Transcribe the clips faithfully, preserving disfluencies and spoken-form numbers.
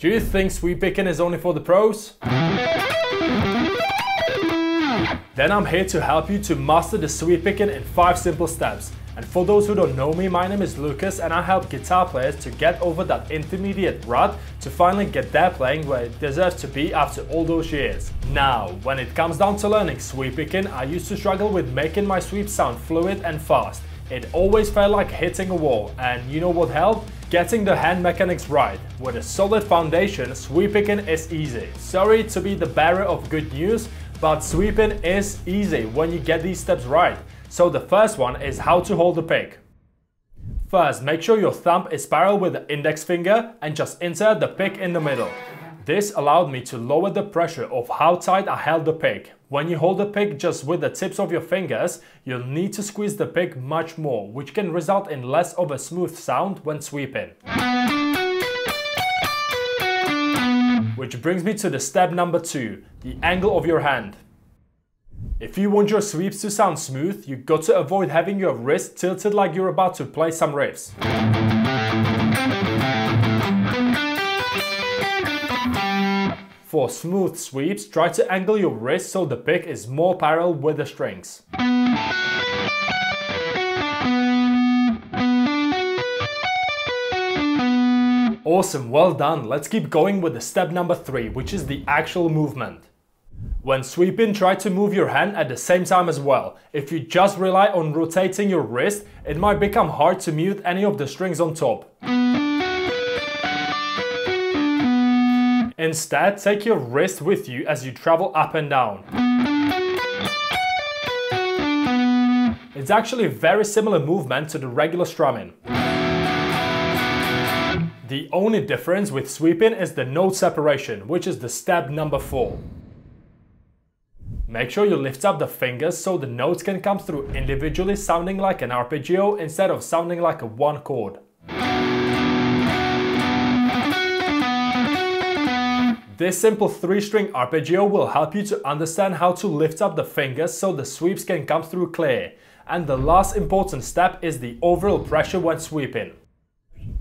Do you think sweep picking is only for the pros? Then I'm here to help you to master the sweep picking in five simple steps. And for those who don't know me, my name is Lucas and I help guitar players to get over that intermediate rut to finally get their playing where it deserves to be after all those years. Now, when it comes down to learning sweep picking, I used to struggle with making my sweep sound fluid and fast. It always felt like hitting a wall, and you know what helped? Getting the hand mechanics right. With a solid foundation, sweep picking is easy. Sorry to be the bearer of good news, but sweeping is easy when you get these steps right. So the first one is how to hold the pick. First, make sure your thumb is parallel with the index finger and just insert the pick in the middle. This allowed me to lower the pressure of how tight I held the pick. When you hold the pick just with the tips of your fingers, you'll need to squeeze the pick much more, which can result in less of a smooth sound when sweeping. Which brings me to the step number two, the angle of your hand. If you want your sweeps to sound smooth, you've got to avoid having your wrist tilted like you're about to play some riffs. For smooth sweeps, try to angle your wrist so the pick is more parallel with the strings. Awesome, well done. Let's keep going with the step number three, which is the actual movement. When sweeping, try to move your hand at the same time as well. If you just rely on rotating your wrist, it might become hard to mute any of the strings on top. Instead, take your wrist with you as you travel up and down. It's actually a very similar movement to the regular strumming. The only difference with sweeping is the note separation, which is the step number four. Make sure you lift up the fingers so the notes can come through individually, sounding like an arpeggio instead of sounding like a one chord. This simple three-string arpeggio will help you to understand how to lift up the fingers so the sweeps can come through clear. And the last important step is the overall pressure when sweeping.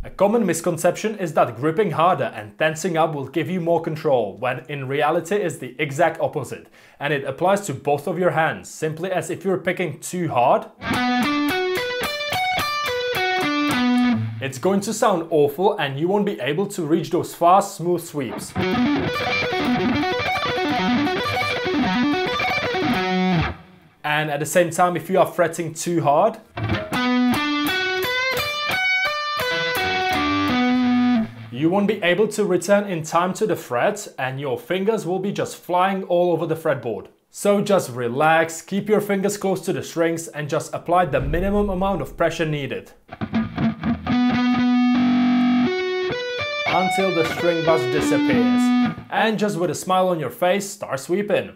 A common misconception is that gripping harder and tensing up will give you more control, when in reality it's the exact opposite, and it applies to both of your hands, simply as if you're picking too hard, it's going to sound awful and you won't be able to reach those fast, smooth sweeps. And at the same time, if you are fretting too hard, you won't be able to return in time to the fret and your fingers will be just flying all over the fretboard. So just relax, keep your fingers close to the strings and just apply the minimum amount of pressure needed. Until the string buzz disappears. And just with a smile on your face, start sweeping.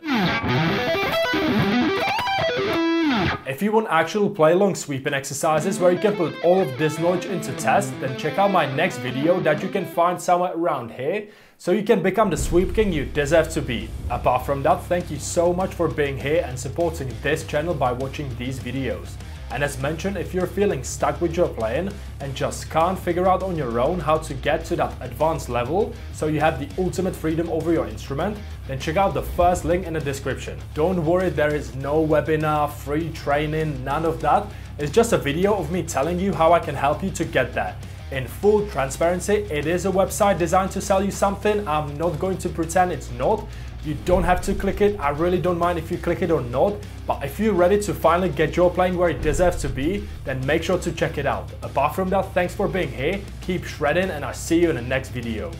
If you want actual play-along sweeping exercises where you can put all of this knowledge into test, then check out my next video that you can find somewhere around here, so you can become the sweep king you deserve to be. Apart from that, thank you so much for being here and supporting this channel by watching these videos. And as mentioned, if you're feeling stuck with your playing and just can't figure out on your own how to get to that advanced level so you have the ultimate freedom over your instrument, then check out the first link in the description. Don't worry, there is no webinar, free training, none of that. It's just a video of me telling you how I can help you to get there. In full transparency, it is a website designed to sell you something. I'm not going to pretend it's not. You don't have to click it. I really don't mind if you click it or not. But if you're ready to finally get your playing where it deserves to be, then make sure to check it out. Apart from that, thanks for being here. Keep shredding and I'll see you in the next video.